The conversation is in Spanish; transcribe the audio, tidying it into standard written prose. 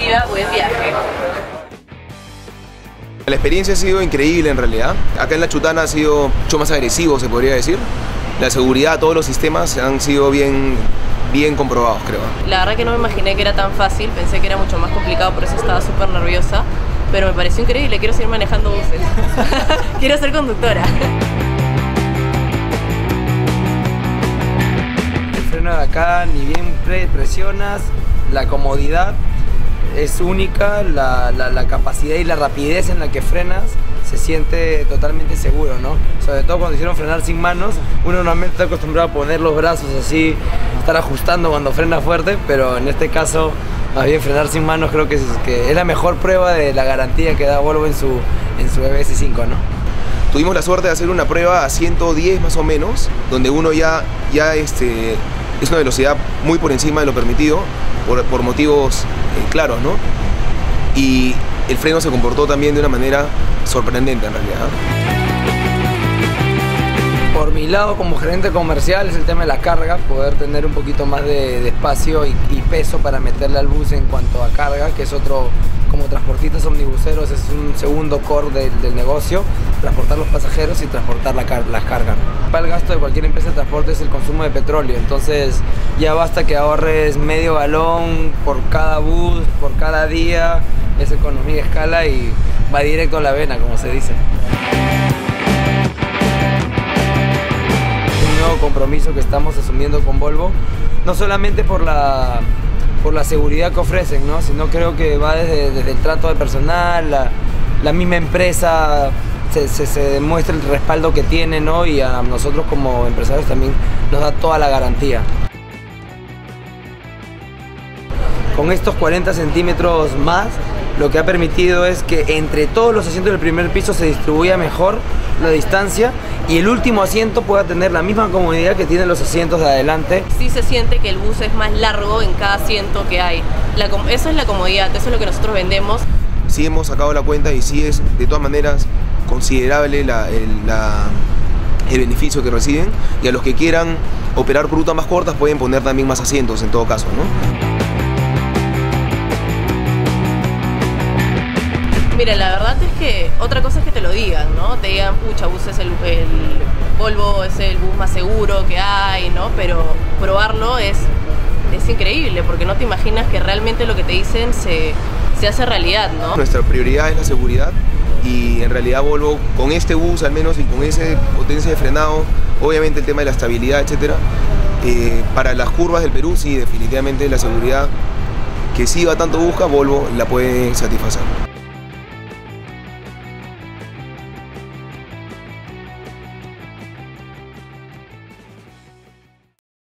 positiva, buen viaje. La experiencia ha sido increíble en realidad. Acá en La Chutana ha sido mucho más agresivo, se podría decir. La seguridad, todos los sistemas han sido bien comprobados, creo. La verdad que no me imaginé que era tan fácil, pensé que era mucho más complicado, por eso estaba súper nerviosa. Pero me pareció increíble, quiero seguir manejando buses. Quiero ser conductora. El freno de acá, ni bien presionas, la comodidad es única, la capacidad y la rapidez en la que frenas se siente totalmente seguro, ¿no? Sobre todo cuando hicieron frenar sin manos, uno normalmente está acostumbrado a poner los brazos así, estar ajustando cuando frena fuerte, pero en este caso, más bien frenar sin manos creo que es la mejor prueba de la garantía que da Volvo en su EBS 5, ¿no? Tuvimos la suerte de hacer una prueba a 110 más o menos, donde uno ya es una velocidad muy por encima de lo permitido, por motivos claros, ¿no? Y el freno se comportó también de una manera sorprendente en realidad. Por mi lado, como gerente comercial, es el tema de la carga, poder tener un poquito más de espacio y peso para meterle al bus en cuanto a carga, que es otro, como transportistas omnibuseros, es un segundo core del negocio, transportar los pasajeros y transportar las cargas. Para el gasto de cualquier empresa de transporte es el consumo de petróleo, entonces ya basta que ahorres medio galón por cada bus, por cada día, es economía de escala y va directo a la vena, como se dice. Compromiso que estamos asumiendo con Volvo, no solamente por la seguridad que ofrecen, ¿no? Sino creo que va desde el trato de personal, la misma empresa se demuestra el respaldo que tiene, ¿no? Y a nosotros como empresarios también nos da toda la garantía. Con estos 40 centímetros más, lo que ha permitido es que entre todos los asientos del primer piso se distribuya mejor la distancia y el último asiento pueda tener la misma comodidad que tienen los asientos de adelante. Sí se siente que el bus es más largo en cada asiento que hay. Eso es la comodidad, eso es lo que nosotros vendemos. Sí hemos sacado la cuenta y sí es de todas maneras considerable el beneficio que reciben, y a los que quieran operar por rutas más cortas pueden poner también más asientos en todo caso, ¿no? Mira, la verdad es que otra cosa es que te lo digan, ¿no? Te digan, pucha, bus es el Volvo es el bus más seguro que hay, ¿no? Pero probarlo es increíble, porque no te imaginas que realmente lo que te dicen se hace realidad, ¿no? Nuestra prioridad es la seguridad y en realidad Volvo, con este bus al menos y con esa potencia de frenado, obviamente el tema de la estabilidad, etcétera, para las curvas del Perú sí, definitivamente la seguridad que sí va tanto busca, Volvo la puede satisfacer.